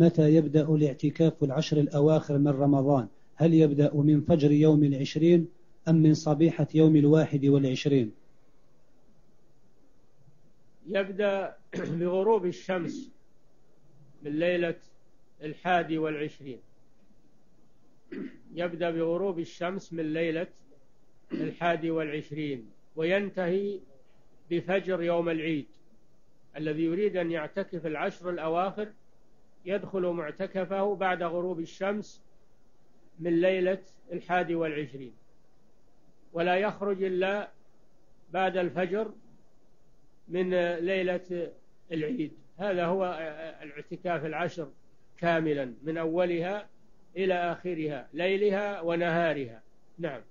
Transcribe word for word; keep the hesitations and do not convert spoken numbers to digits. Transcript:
متى يبدأ الاعتكاف العشر الأواخر من رمضان؟ هل يبدأ من فجر يوم العشرين أم من صبيحة يوم الواحد والعشرين؟ يبدأ بغروب الشمس من ليلة الحادي والعشرين، يبدأ بغروب الشمس من ليلة الحادي والعشرين وينتهي بفجر يوم العيد. الذي يريد أن يعتكف العشر الأواخر يدخل معتكفه بعد غروب الشمس من ليلة الحادي والعشرين، ولا يخرج إلا بعد الفجر من ليلة العيد. هذا هو الاعتكاف العشر كاملا من أولها إلى آخرها، ليلها ونهارها. نعم.